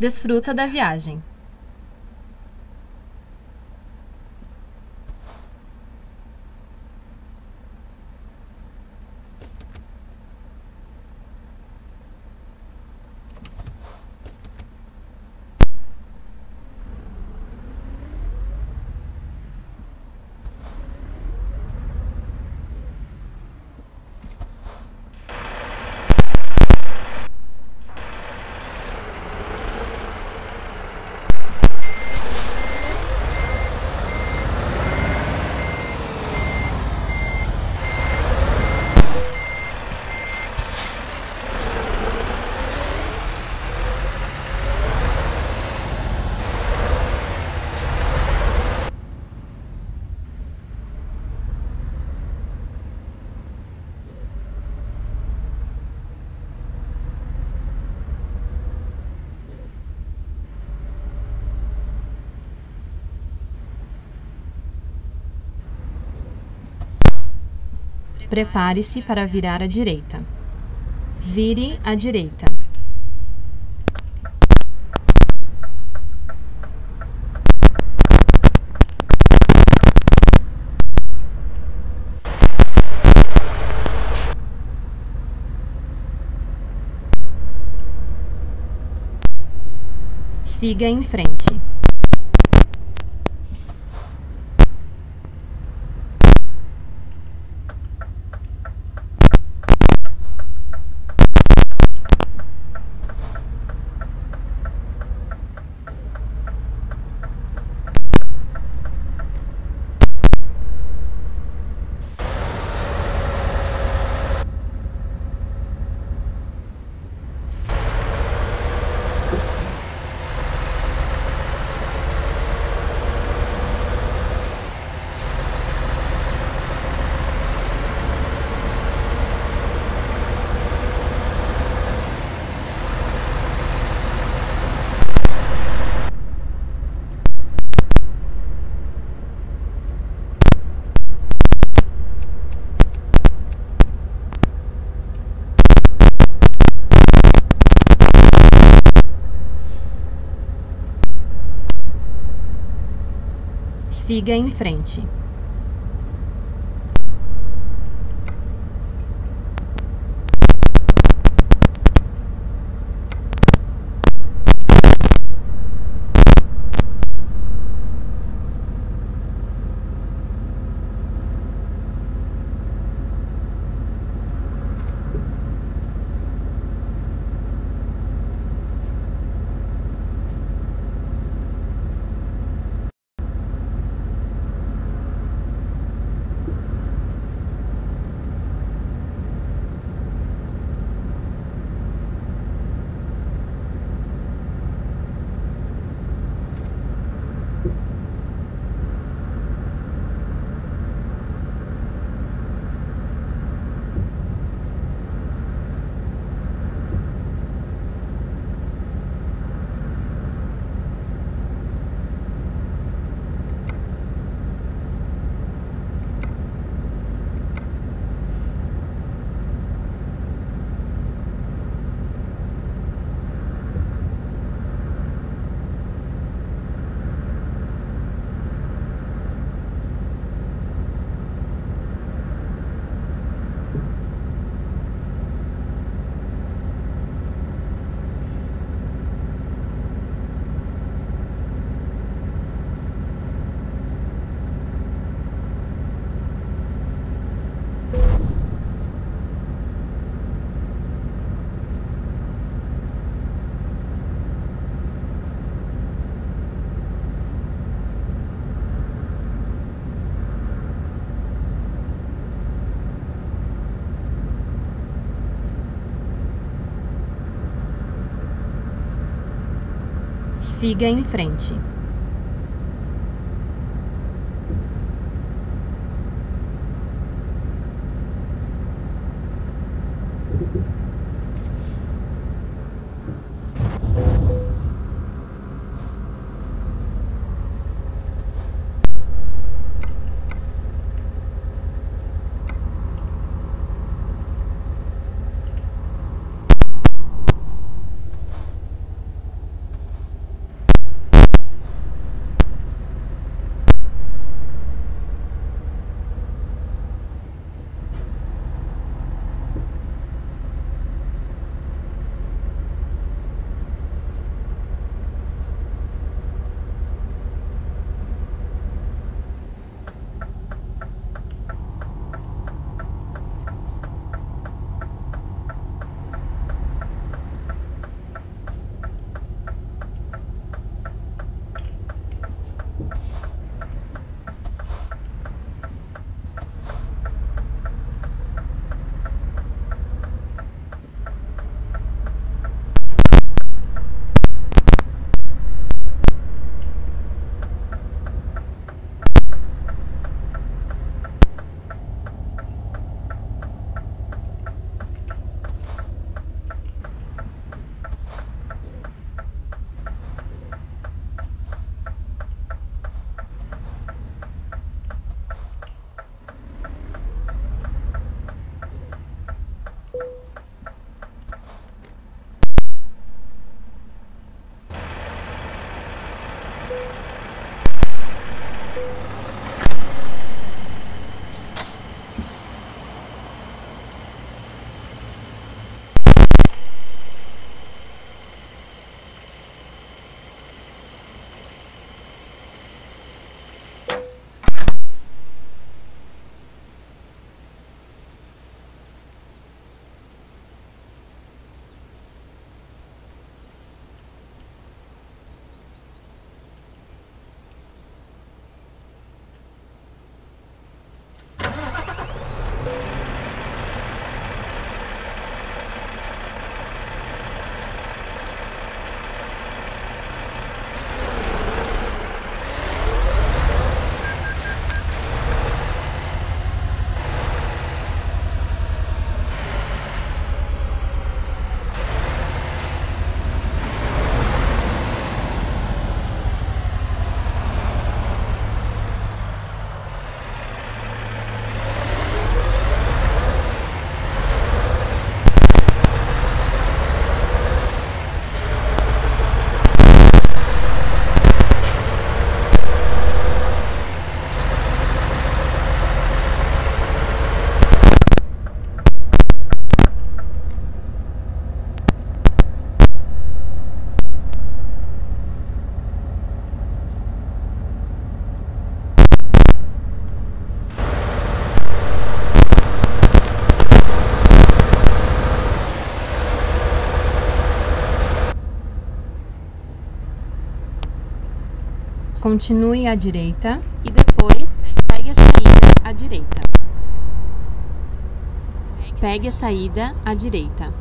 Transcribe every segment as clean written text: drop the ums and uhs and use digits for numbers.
Desfruta da viagem. Prepare-se para virar à direita. Vire à direita. Siga em frente. Siga em frente. Siga em frente. Continue à direita e depois pegue a saída à direita. Pegue a saída à direita.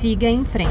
Siga em frente.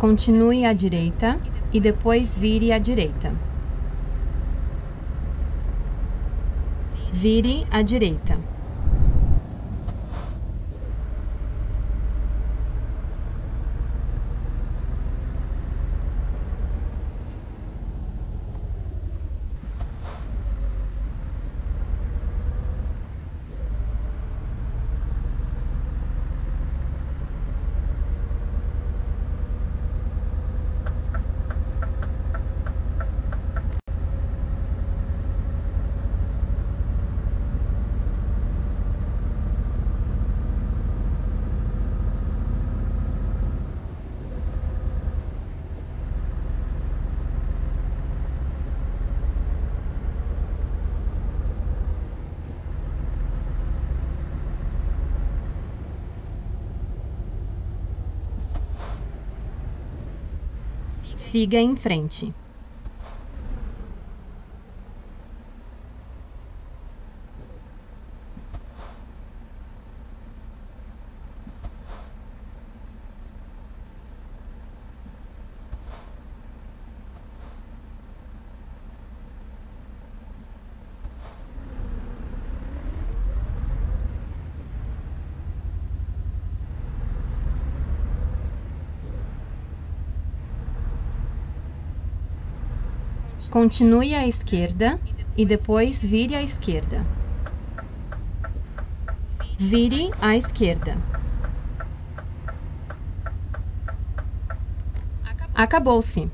Continue à direita e depois vire à direita. Vire à direita. Siga em frente. Continue à esquerda e depois vire à esquerda. Vire à esquerda. Acabou-se.